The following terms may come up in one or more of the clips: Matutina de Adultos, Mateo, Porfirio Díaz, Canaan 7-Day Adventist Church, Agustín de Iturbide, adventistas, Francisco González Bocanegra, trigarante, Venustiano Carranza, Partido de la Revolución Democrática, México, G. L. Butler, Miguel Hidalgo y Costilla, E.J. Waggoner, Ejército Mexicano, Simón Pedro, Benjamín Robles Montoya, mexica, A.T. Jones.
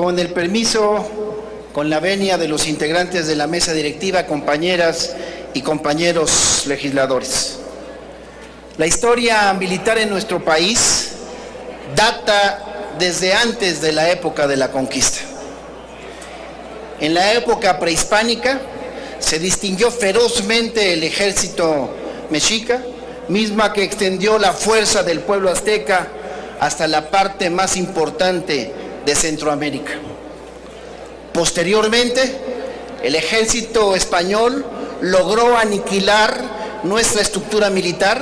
Con el permiso, con la venia de los integrantes de la mesa directiva, compañeras y compañeros legisladores. La historia militar en nuestro país data desde antes de la época de la conquista. En la época prehispánica se distinguió ferozmente el ejército mexica, misma que extendió la fuerza del pueblo azteca hasta la parte más importante de Centroamérica. Posteriormente, el ejército español logró aniquilar nuestra estructura militar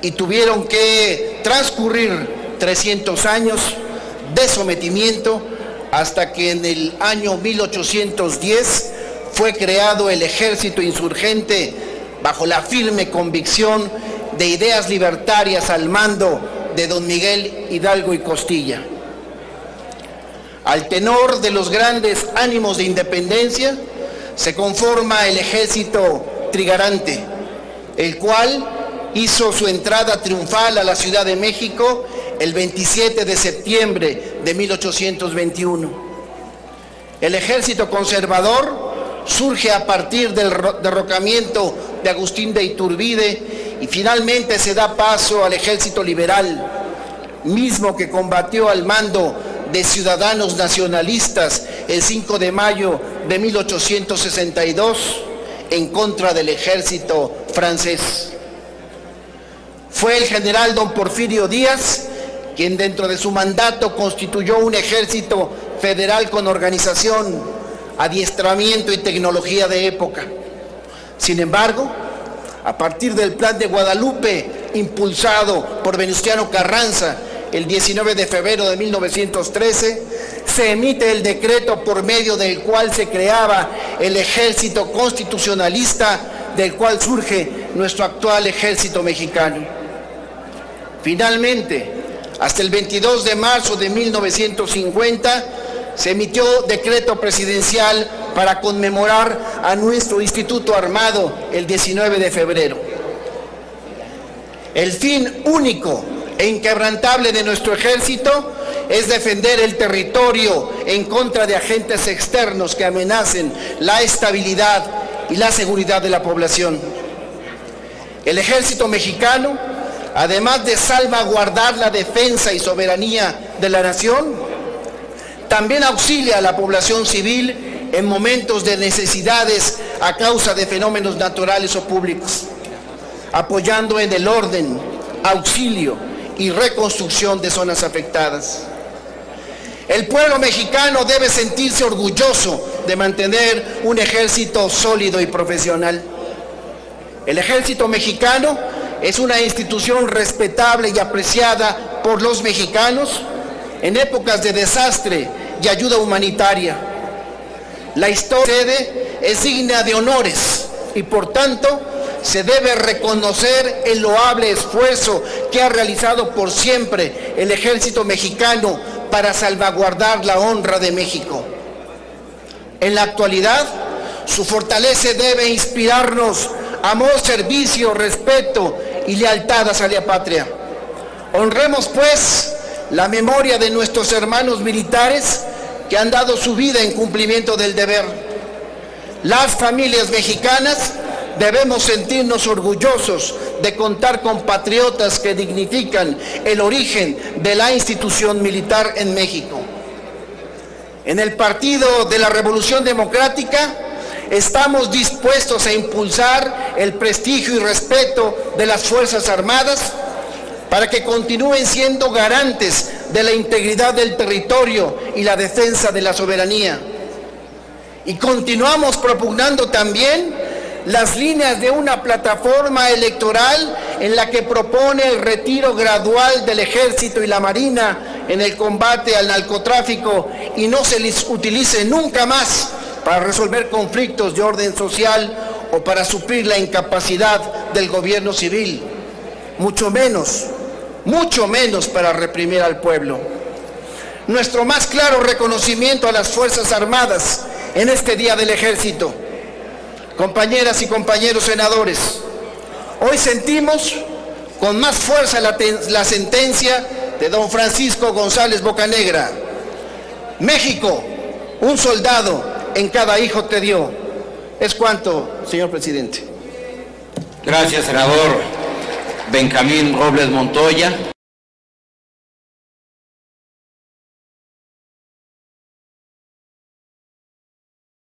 y tuvieron que transcurrir 300 años de sometimiento hasta que en el año 1810 fue creado el ejército insurgente bajo la firme convicción de ideas libertarias al mando de don Miguel Hidalgo y Costilla. Al tenor de los grandes ánimos de independencia, se conforma el ejército trigarante, el cual hizo su entrada triunfal a la Ciudad de México el 27 de septiembre de 1821. El ejército conservador surge a partir del derrocamiento de Agustín de Iturbide y finalmente se da paso al ejército liberal, mismo que combatió al mando de ciudadanos nacionalistas el 5 de mayo de 1862 en contra del ejército francés. Fue el general don Porfirio Díaz quien dentro de su mandato constituyó un ejército federal con organización, adiestramiento y tecnología de época. Sin embargo, a partir del Plan de Guadalupe impulsado por Venustiano Carranza, el 19 de febrero de 1913 se emite el decreto por medio del cual se creaba el ejército constitucionalista, del cual surge nuestro actual ejército mexicano. Finalmente, hasta el 22 de marzo de 1950 se emitió decreto presidencial para conmemorar a nuestro Instituto Armado el 19 de febrero. El fin único e inquebrantable de nuestro ejército es defender el territorio en contra de agentes externos que amenacen la estabilidad y la seguridad de la población. El ejército mexicano, además de salvaguardar la defensa y soberanía de la nación, también auxilia a la población civil en momentos de necesidades a causa de fenómenos naturales o públicos, apoyando en el orden, auxilio y reconstrucción de zonas afectadas. El pueblo mexicano debe sentirse orgulloso de mantener un ejército sólido y profesional. El ejército mexicano es una institución respetable y apreciada por los mexicanos en épocas de desastre y ayuda humanitaria. La historia es digna de honores y por tanto se debe reconocer el loable esfuerzo que ha realizado por siempre el ejército mexicano para salvaguardar la honra de México. En la actualidad, su fortaleza debe inspirarnos amor, servicio, respeto y lealtad hacia la patria. Honremos, pues, la memoria de nuestros hermanos militares que han dado su vida en cumplimiento del deber. Las familias mexicanas debemos sentirnos orgullosos de contar con patriotas que dignifican el origen de la institución militar en México. En el Partido de la Revolución Democrática estamos dispuestos a impulsar el prestigio y respeto de las Fuerzas Armadas para que continúen siendo garantes de la integridad del territorio y la defensa de la soberanía. Y continuamos propugnando también las líneas de una plataforma electoral en la que propone el retiro gradual del ejército y la marina en el combate al narcotráfico y no se les utilice nunca más para resolver conflictos de orden social o para suplir la incapacidad del gobierno civil, mucho menos para reprimir al pueblo. Nuestro más claro reconocimiento a las Fuerzas Armadas en este Día del Ejército. Compañeras y compañeros senadores, hoy sentimos con más fuerza la sentencia de don Francisco González Bocanegra. México, un soldado en cada hijo te dio. Es cuanto, señor presidente. Gracias, senador Benjamín Robles Montoya.